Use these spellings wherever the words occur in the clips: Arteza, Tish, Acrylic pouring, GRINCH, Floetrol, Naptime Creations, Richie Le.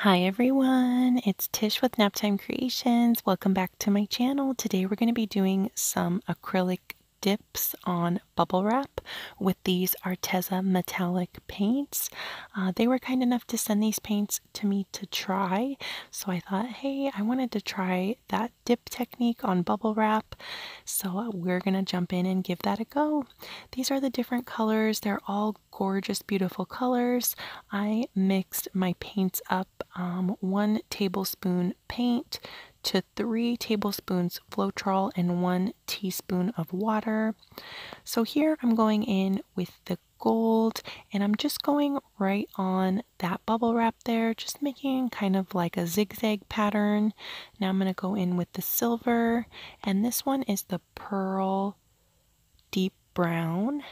Hi everyone, it's Tish with Naptime Creations. Welcome back to my channel. Today we're going to be doing some acrylic dips on bubble wrap with these Arteza metallic paints. They were kind enough to send these paints to me to try, so I thought, hey, I wanted to try that dip technique on bubble wrap, so we're gonna jump in and give that a go. These are the different colors. They're all gorgeous, beautiful colors. I mixed my paints up 1 tablespoon paint to 3 tablespoons Floetrol and 1 teaspoon of water. So here I'm going in with the gold and I'm just going right on that bubble wrap there, just making kind of like a zigzag pattern. Now I'm going to go in with the silver, and this one is the pearl deep brown,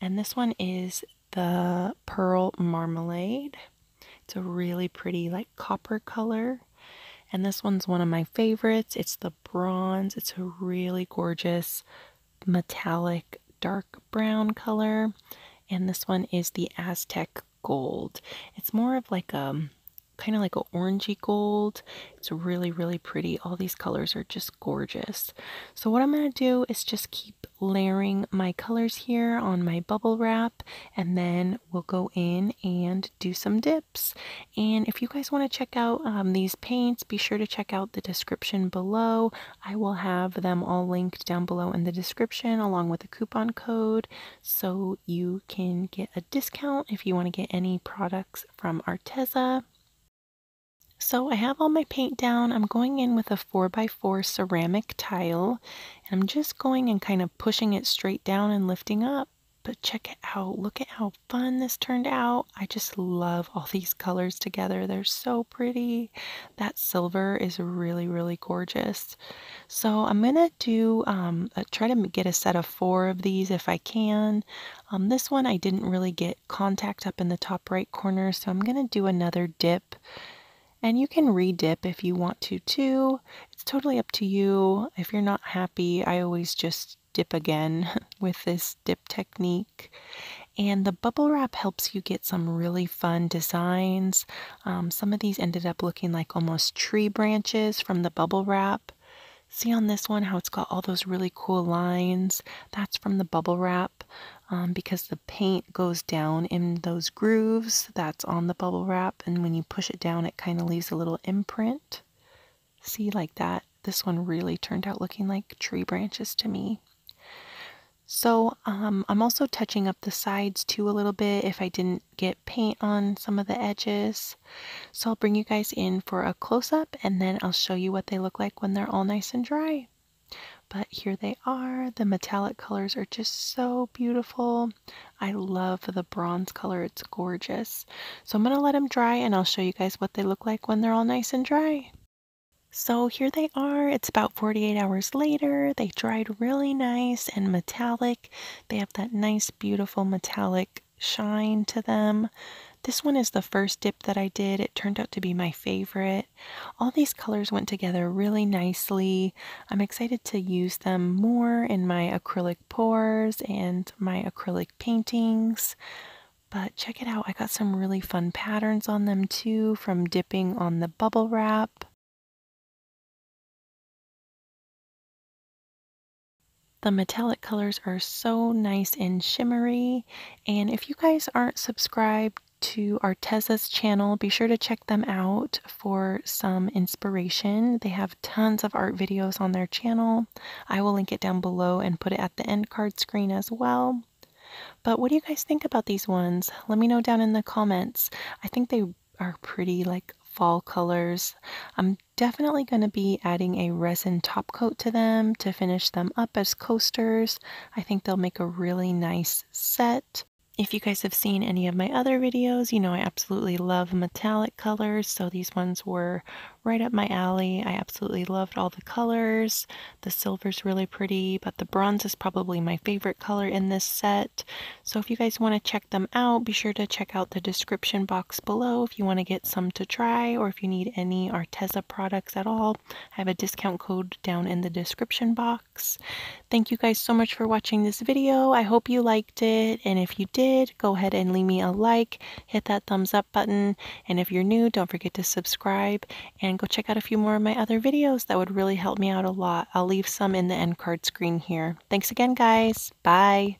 and this one is the pearl marmalade. It's a really pretty like copper color. And this one's one of my favorites. It's the bronze. It's a really gorgeous metallic dark brown color. And this one is the Aztec gold. It's more of like a kind of like an orangey gold. It's really, really pretty. All these colors are just gorgeous. So what I'm going to do is just keep layering my colors here on my bubble wrap, and then we'll go in and do some dips. And if you guys want to check out these paints, be sure to check out the description below. I will have them all linked down below in the description along with a coupon code, so you can get a discount if you want to get any products from Arteza. So I have all my paint down. I'm going in with a 4x4 ceramic tile, and I'm just going and kind of pushing it straight down and lifting up. But check it out. Look at how fun this turned out. I just love all these colors together. They're so pretty. That silver is really, really gorgeous. So I'm going to do, try to get a set of 4 of these if I can. This one I didn't really get contact up in the top right corner, so I'm going to do another dip. And you can re-dip if you want to too. It's totally up to you. If you're not happy, I always just dip again with this dip technique. And the bubble wrap helps you get some really fun designs. Some of these ended up looking like almost tree branches from the bubble wrap. See on this one how it's got all those really cool lines? That's from the bubble wrap. Because the paint goes down in those grooves that's on the bubble wrap, and when you push it down it kind of leaves a little imprint. See, like that. This one really turned out looking like tree branches to me. So I'm also touching up the sides too a little bit if I didn't get paint on some of the edges. So I'll bring you guys in for a close-up, and then I'll show you what they look like when they're all nice and dry. But here they are. The metallic colors are just so beautiful. I love the bronze color. It's gorgeous. So I'm going to let them dry, and I'll show you guys what they look like when they're all nice and dry. So here they are. It's about 48 hours later. They dried really nice and metallic. They have that nice, beautiful metallic shine to them. This one is the first dip that I did. It turned out to be my favorite. All these colors went together really nicely. I'm excited to use them more in my acrylic pours and my acrylic paintings. But check it out. I got some really fun patterns on them too from dipping on the bubble wrap. The metallic colors are so nice and shimmery. And if you guys aren't subscribed to Arteza's channel, be sure to check them out for some inspiration. They have tons of art videos on their channel. I will link it down below and put it at the end card screen as well. But what do you guys think about these ones? Let me know down in the comments. I think they are pretty like fall colors. I'm definitely going to be adding a resin top coat to them to finish them up as coasters. I think they'll make a really nice set. If you guys have seen any of my other videos, you know I absolutely love metallic colors, so these ones were right up my alley. I absolutely loved all the colors. The silver's really pretty, but the bronze is probably my favorite color in this set. So if you guys want to check them out, be sure to check out the description box below if you want to get some to try, or if you need any Arteza products at all. I have a discount code down in the description box. Thank you guys so much for watching this video. I hope you liked it, and if you did, did, go ahead and leave me a like, hit that thumbs up button, and if you're new, don't forget to subscribe and go check out a few more of my other videos. That would really help me out a lot. I'll leave some in the end card screen here. Thanks again, guys. Bye.